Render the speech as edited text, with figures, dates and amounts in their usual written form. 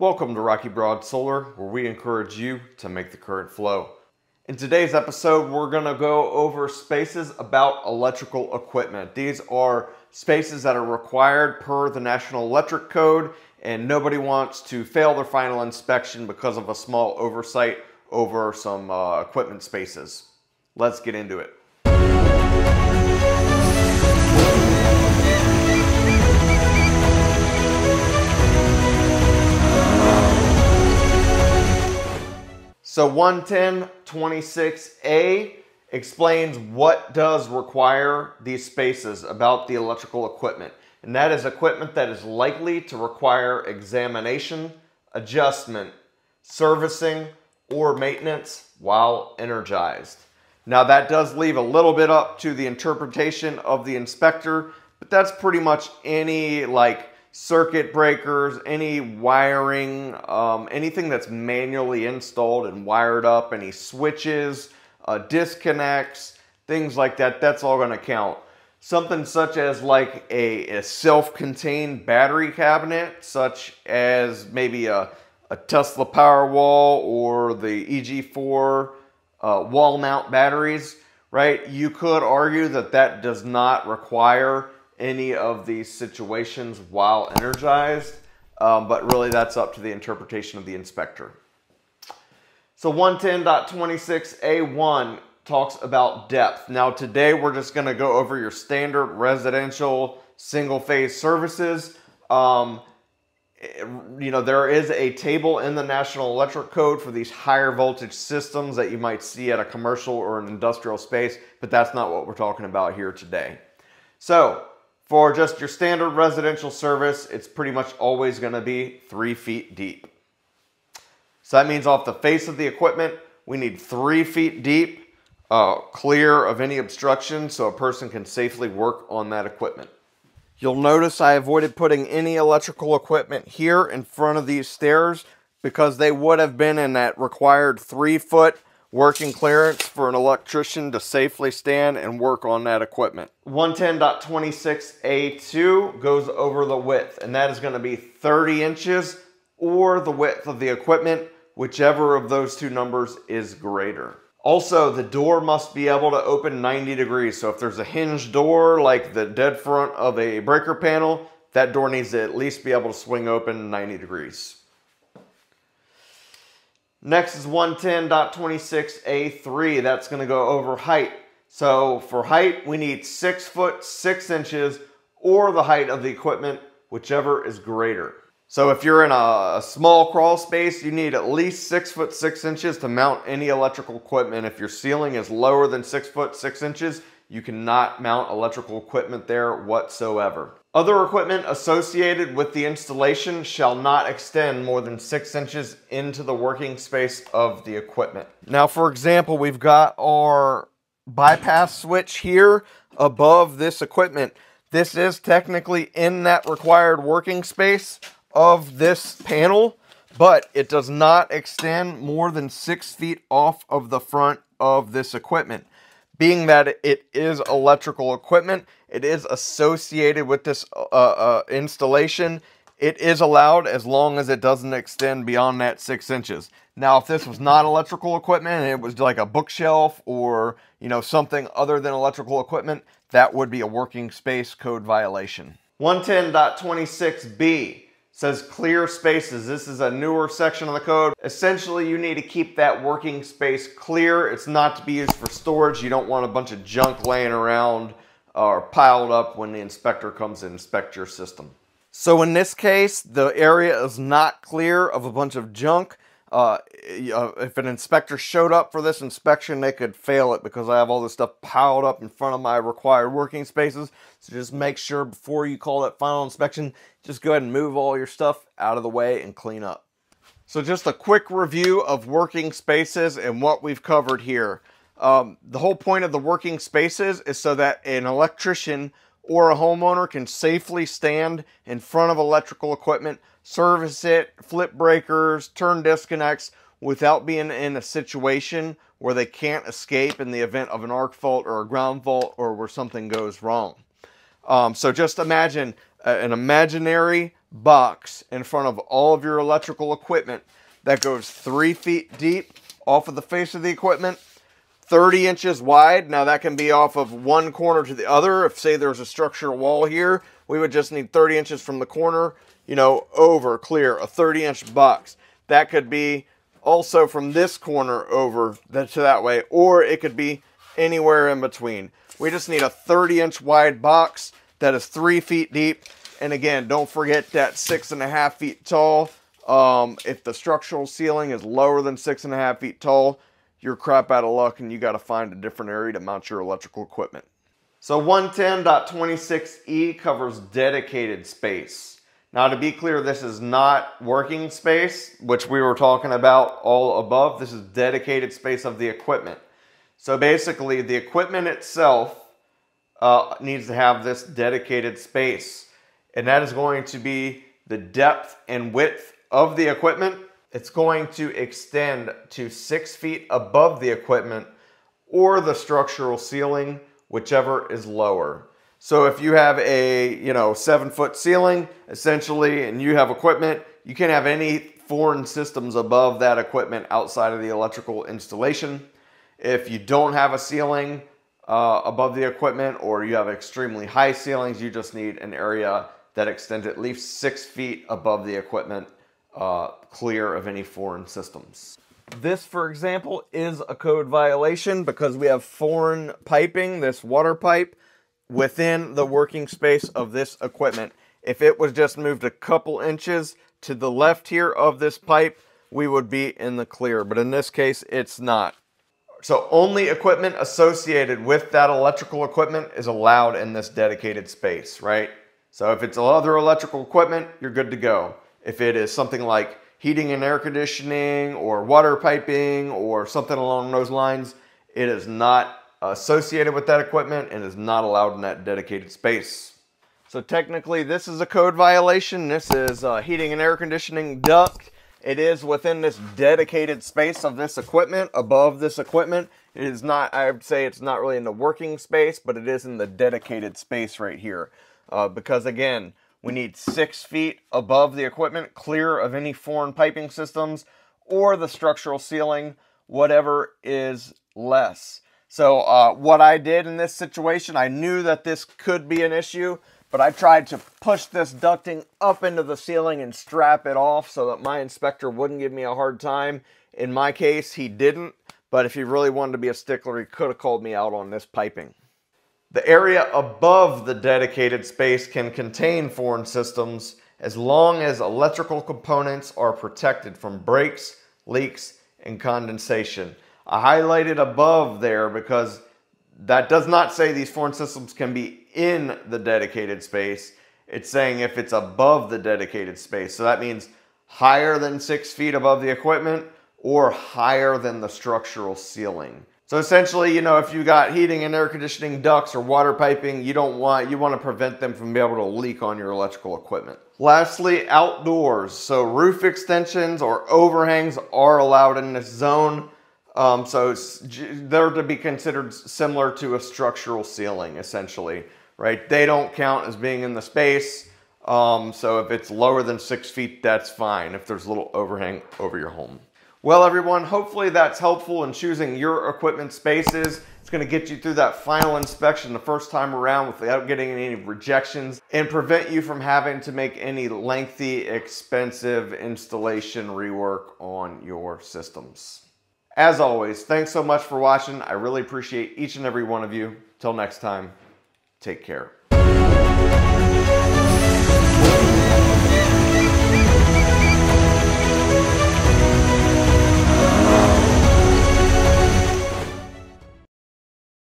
Welcome to Rocky Broad Solar, where we encourage you to make the current flow. In today's episode, we're going to go over spaces about electrical equipment. These are spaces that are required per the National Electric Code, and nobody wants to fail their final inspection because of a small oversight over some equipment spaces. Let's get into it. So 110.26A explains what does require these spaces about the electrical equipment. And that is equipment that is likely to require examination, adjustment, servicing, or maintenance while energized. Now that does leave a little bit up to the interpretation of the inspector, but that's pretty much any circuit breakers, any wiring, anything that's manually installed and wired up, any switches, disconnects, things like that, that's all going to count. Something such as like a self-contained battery cabinet, such as maybe a Tesla Powerwall or the EG4 wall mount batteries, right? You could argue that that does not require any of these situations while energized, but really that's up to the interpretation of the inspector. So 110.26A1 talks about depth. Now today we're just gonna go over your standard residential single phase services. You know, there is a table in the National Electric Code for these higher voltage systems that you might see at a commercial or an industrial space, but that's not what we're talking about here today. So, for just your standard residential service, it's pretty much always going to be 3 feet deep. So that means off the face of the equipment, we need 3 feet deep, clear of any obstruction so a person can safely work on that equipment. You'll notice I avoided putting any electrical equipment here in front of these stairs because they would have been in that required 3 foot working clearance for an electrician to safely stand and work on that equipment. 110.26A2 goes over the width, and that is going to be 30 inches or the width of the equipment, whichever of those two numbers is greater. Also, the door must be able to open 90 degrees. So if there's a hinged door, like the dead front of a breaker panel, that door needs to at least be able to swing open 90 degrees. Next is 110.26A3. That's going to go over height. So for height, we need 6 foot 6 inches or the height of the equipment, whichever is greater. So if you're in a small crawl space, you need at least 6 foot 6 inches to mount any electrical equipment. If your ceiling is lower than 6 foot 6 inches, you cannot mount electrical equipment there whatsoever. Other equipment associated with the installation shall not extend more than 6 inches into the working space of the equipment. Now, for example, we've got our bypass switch here above this equipment. This is technically in that required working space of this panel, but it does not extend more than 6 feet off of the front of this equipment. Being that it is electrical equipment, it is associated with this installation. It is allowed as long as it doesn't extend beyond that 6 inches. Now, if this was not electrical equipment and it was like a bookshelf or, you know, something other than electrical equipment, that would be a working space code violation. 110.26B says clear spaces. This is a newer section of the code. Essentially, you need to keep that working space clear. It's not to be used for storage. You don't want a bunch of junk laying around or piled up when the inspector comes and inspects your system. So in this case, the area is not clear of a bunch of junk. If an inspector showed up for this inspection, they could fail it because I have all this stuff piled up in front of my required working spaces. So just make sure before you call that final inspection, just go ahead and move all your stuff out of the way and clean up. So just a quick review of working spaces and what we've covered here. The whole point of the working spaces is so that an electrician or a homeowner can safely stand in front of electrical equipment, service it, flip breakers, turn disconnects without being in a situation where they can't escape in the event of an arc fault or a ground fault or where something goes wrong. So just imagine an imaginary box in front of all of your electrical equipment that goes 3 feet deep off of the face of the equipment, 30 inches wide. Now that can be off of one corner to the other. If say there's a structure wall here, we would just need 30 inches from the corner, you know, over clear, a 30-inch box. That could be also from this corner over to that way, or it could be anywhere in between. We just need a 30-inch wide box that is 3 feet deep. And again, don't forget that 6.5 feet tall. If the structural ceiling is lower than 6.5 feet tall, you're crap out of luck and you got to find a different area to mount your electrical equipment. So 110.26E covers dedicated space. Now to be clear, this is not working space, which we were talking about all above. This is dedicated space of the equipment. So basically the equipment itself needs to have this dedicated space. And that is going to be the depth and width of the equipment. It's going to extend to 6 feet above the equipment or the structural ceiling, whichever is lower. So if you have a 7-foot ceiling essentially, and you have equipment, you can't have any foreign systems above that equipment outside of the electrical installation. If you don't have a ceiling above the equipment, or you have extremely high ceilings, you just need an area that extends at least 6 feet above the equipment, clear of any foreign systems. This, for example, is a code violation because we have foreign piping, this water pipe, within the working space of this equipment. If it was just moved a couple inches to the left here of this pipe, we would be in the clear, but in this case, it's not. So only equipment associated with that electrical equipment is allowed in this dedicated space, right? So if it's other electrical equipment, you're good to go. If it is something like heating and air conditioning or water piping or something along those lines, it is not associated with that equipment and is not allowed in that dedicated space. So technically this is a code violation. This is a heating and air conditioning duct. It is within this dedicated space of this equipment, above this equipment. It is not, I would say it's not really in the working space, but it is in the dedicated space right here. Because again, we need 6 feet above the equipment, clear of any foreign piping systems or the structural ceiling, whatever is less. So what I did in this situation, I knew that this could be an issue, but I tried to push this ducting up into the ceiling and strap it off so that my inspector wouldn't give me a hard time. In my case, he didn't, but if he really wanted to be a stickler, he could have called me out on this piping. The area above the dedicated space can contain foreign systems as long as electrical components are protected from breaks, leaks, and condensation. I highlighted above there because that does not say these foreign systems can be in the dedicated space. It's saying if it's above the dedicated space. So that means higher than 6 feet above the equipment or higher than the structural ceiling. So essentially, if you got heating and air conditioning ducts or water piping, you want to prevent them from being able to leak on your electrical equipment. Lastly, outdoors. So roof extensions or overhangs are allowed in this zone. So they're to be considered similar to a structural ceiling, essentially, right? They don't count as being in the space. So if it's lower than 6 feet, that's fine if there's a little overhang over your home. Well, everyone, hopefully that's helpful in choosing your equipment spaces. It's going to get you through that final inspection the first time around without getting any rejections and prevent you from having to make any lengthy, expensive installation rework on your systems. As always, thanks so much for watching. I really appreciate each and every one of you. Till next time, take care.